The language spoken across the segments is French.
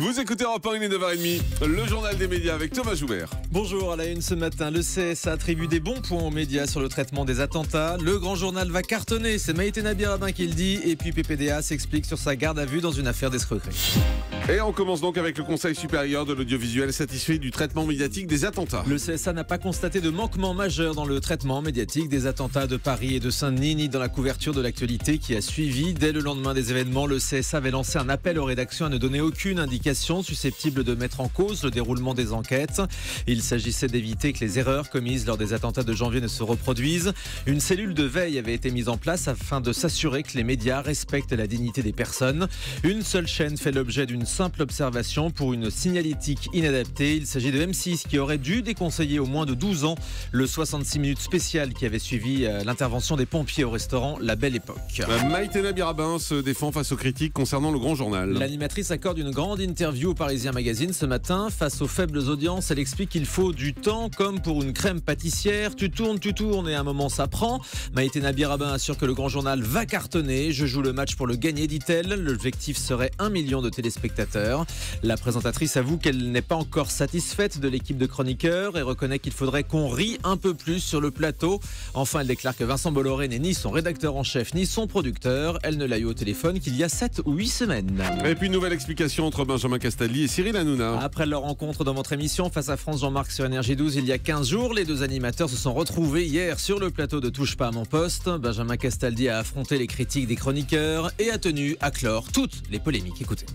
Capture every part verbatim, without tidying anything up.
Vous écoutez Europe un, il est neuf heures trente, le journal des médias avec Thomas Joubert. Bonjour, à la une ce matin, le C S A attribue des bons points aux médias sur le traitement des attentats. Le grand journal va cartonner, c'est Maïtena Biraben qui le dit. Et puis P P D A s'explique sur sa garde à vue dans une affaire d'escroquerie. Et on commence donc avec le Conseil supérieur de l'audiovisuel satisfait du traitement médiatique des attentats. Le C S A n'a pas constaté de manquement majeur dans le traitement médiatique des attentats de Paris et de Saint-Denis, ni dans la couverture de l'actualité qui a suivi. Dès le lendemain des événements, le C S A avait lancé un appel aux rédactions à ne donner aucune indication susceptible de mettre en cause le déroulement des enquêtes. Il s'agissait d'éviter que les erreurs commises lors des attentats de janvier ne se reproduisent. Une cellule de veille avait été mise en place afin de s'assurer que les médias respectent la dignité des personnes. Une seule chaîne fait l'objet d'une simple observation pour une signalétique inadaptée. Il s'agit de M six qui aurait dû déconseiller au moins de douze ans le soixante-six minutes spécial qui avait suivi l'intervention des pompiers au restaurant La Belle Époque. Maïtena Biraben se défend face aux critiques concernant le grand journal. L'animatrice accorde une grande interview au Parisien Magazine ce matin. Face aux faibles audiences, elle explique qu'il faut du temps comme pour une crème pâtissière. Tu tournes, tu tournes et à un moment ça prend. Maïtena Biraben assure que le grand journal va cartonner. Je joue le match pour le gagner, dit-elle. L'objectif serait un million de téléspectateurs. La présentatrice avoue qu'elle n'est pas encore satisfaite de l'équipe de chroniqueurs et reconnaît qu'il faudrait qu'on rie un peu plus sur le plateau. Enfin, elle déclare que Vincent Bolloré n'est ni son rédacteur en chef ni son producteur. Elle ne l'a eu au téléphone qu'il y a sept ou huit semaines. Et puis, nouvelle explication entre Benjamin Castaldi et Cyril Hanouna. Après leur rencontre dans votre émission face à France Jean-Marc sur N R J douze il y a quinze jours, les deux animateurs se sont retrouvés hier sur le plateau de Touche pas à mon poste. Benjamin Castaldi a affronté les critiques des chroniqueurs et a tenu à clore toutes les polémiques. Écoutez.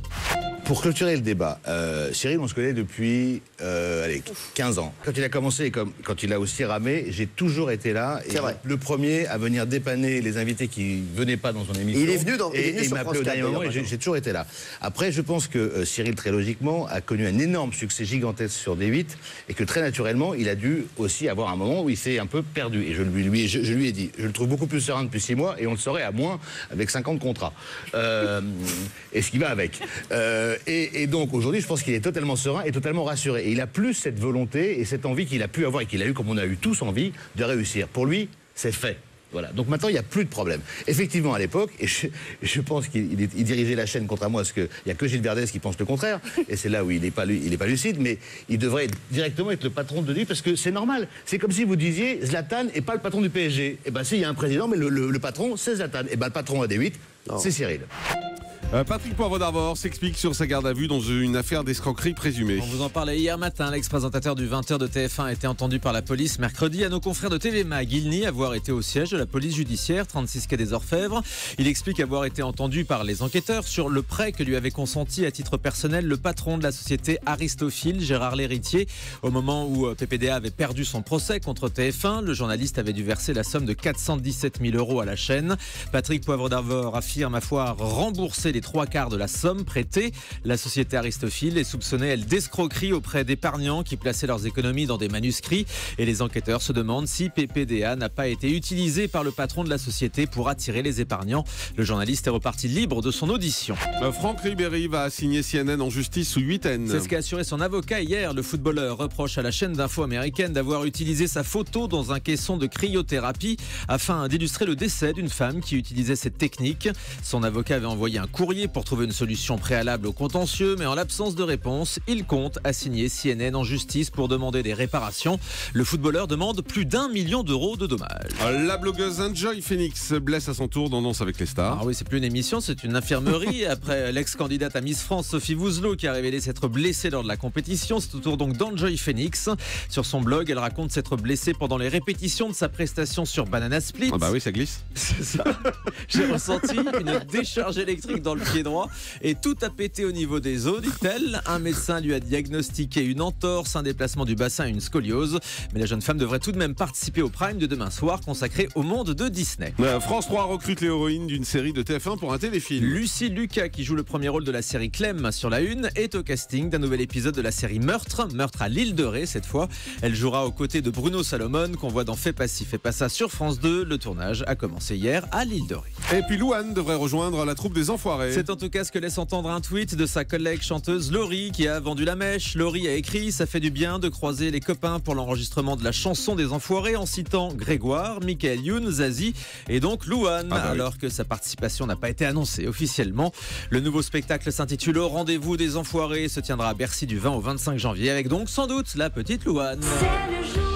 Pour clôturer le débat, euh, Cyril, on se connaît depuis euh, allez, quinze ans. Quand il a commencé et comme, quand il a aussi ramé, j'ai toujours été là. C'est vrai. Le premier à venir dépanner les invités qui ne venaient pas dans son émission. Il est venu dans, et, il est venu et sur France au dernier moment, j'ai toujours été là. Après, je pense que euh, Cyril, très logiquement, a connu un énorme succès gigantesque sur D huit et que très naturellement, il a dû aussi avoir un moment où il s'est un peu perdu. Et je lui, lui, je, je lui ai dit, je le trouve beaucoup plus serein depuis six mois et on le saurait à moins avec cinquante contrats. Euh, et ce qui va avec. Euh, Et, et donc aujourd'hui je pense qu'il est totalement serein et totalement rassuré et il a plus cette volonté et cette envie qu'il a pu avoir et qu'il a eu comme on a eu tous envie de réussir. Pour lui c'est fait. Voilà. Donc maintenant, il n'y a plus de problème. Effectivement, à l'époque, et je, je pense qu'il dirigeait la chaîne, contrairement à ce qu'il n'y a que Gilles Verdez qui pense le contraire, et c'est là où il n'est pas, pas lucide, mais il devrait directement être le patron de lui, parce que c'est normal. C'est comme si vous disiez Zlatan n'est pas le patron du P S G. Eh bien, si, il y a un président, mais le, le, le patron, c'est Zlatan. Eh bien, le patron à D huit, c'est Cyril. Euh, Patrick Poivre d'Arvor s'explique sur sa garde à vue dans une affaire d'escroquerie présumée. On vous en parlait hier matin, l'ex-présentateur du vingt heures de T F un a été entendu par la police mercredi. À nos confrères de T V Mag, il nie avoir été au siège de la police judiciaire, trente-six quai des Orfèvres. Il explique avoir été entendu par les enquêteurs sur le prêt que lui avait consenti à titre personnel le patron de la société Aristophile, Gérard L'Héritier. Au moment où P P D A avait perdu son procès contre T F un, le journaliste avait dû verser la somme de quatre cent dix-sept mille euros à la chaîne. Patrick Poivre d'Arvor affirme avoir remboursé les trois quarts de la somme prêtée. La société Aristophile est soupçonnée, elle, d'escroquerie auprès d'épargnants qui plaçaient leurs économies dans des manuscrits. Et les enquêteurs se demandent si P P D A n'a pas été utilisé par le patron de la société pour attirer les épargnants. Le journaliste est reparti libre de son audition. Euh, Franck Ribéry va assigner C N N en justice sous huitaine. C'est ce qu'a assuré son avocat hier. Le footballeur reproche à la chaîne d'info américaine d'avoir utilisé sa photo dans un caisson de cryothérapie afin d'illustrer le décès d'une femme qui utilisait cette technique. Son avocat avait envoyé un courrier pour trouver une solution préalable au contentieux, mais en l'absence de réponse, il compte assigner C N N en justice pour demander des réparations. Le footballeur demande plus d'un million d'euros de dommages. La blogueuse EnjoyPhoenix blesse à son tour dans Danse avec les stars. Ah oui, c'est plus une émission, c'est une infirmerie. Après l'ex-candidate à Miss France, Sophie Wouzelot, qui a révélé s'être blessée lors de la compétition, c'est au tour donc d'EnjoyPhoenix. Sur son blog, elle raconte s'être blessée pendant les répétitions de sa prestation sur Banana Split. Ah bah oui, ça glisse. C'est ça. J'ai ressenti une décharge électrique dans le pied droit et tout a pété au niveau des os, dit-elle. Un médecin lui a diagnostiqué une entorse, un déplacement du bassin et une scoliose. Mais la jeune femme devrait tout de même participer au prime de demain soir consacré au monde de Disney. Euh, France trois recrute l'héroïne d'une série de T F un pour un téléfilm. Lucie Lucas, qui joue le premier rôle de la série Clem sur la Une, est au casting d'un nouvel épisode de la série Meurtre, Meurtre à l'île de Ré cette fois. Elle jouera aux côtés de Bruno Salomon qu'on voit dans Fais pas ci, fais pas ça sur France deux. Le tournage a commencé hier à l'île de Ré. Et puis Louane devrait rejoindre la troupe des Enfoirés. soirée. C'est en tout cas ce que laisse entendre un tweet de sa collègue chanteuse Laurie qui a vendu la mèche. Laurie a écrit: ça fait du bien de croiser les copains pour l'enregistrement de la chanson des Enfoirés, en citant Grégoire, Michael Youn, Zazie et donc Louane. Ah bah oui. Alors que sa participation n'a pas été annoncée officiellement. Le nouveau spectacle s'intitule Au rendez-vous des Enfoirés, se tiendra à Bercy du vingt au vingt-cinq janvier, avec donc sans doute la petite Louane. C'est le jour.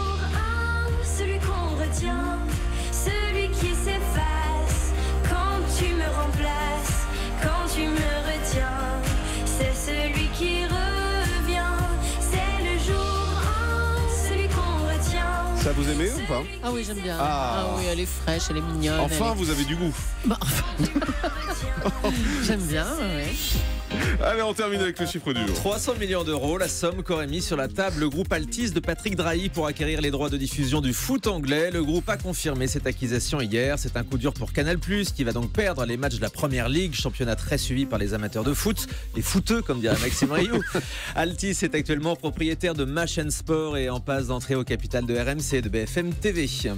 Ça vous aimez ou pas? Ah oui, j'aime bien. Ah. ah oui, elle est fraîche, elle est mignonne. Enfin, est... vous avez du goût. Bah, enfin... j'aime bien, oui. Allez, on termine avec le chiffre du jour. trois cents millions d'euros, la somme qu'aurait mis sur la table le groupe Altice de Patrick Drahi pour acquérir les droits de diffusion du foot anglais. Le groupe a confirmé cette acquisition hier. C'est un coup dur pour Canal plus, qui va donc perdre les matchs de la Première Ligue, championnat très suivi par les amateurs de foot, les footeux comme dirait Maxime Rioux. Altice est actuellement propriétaire de Ma Chaîne Sport et en passe d'entrée au capital de R M C et de B F M T V.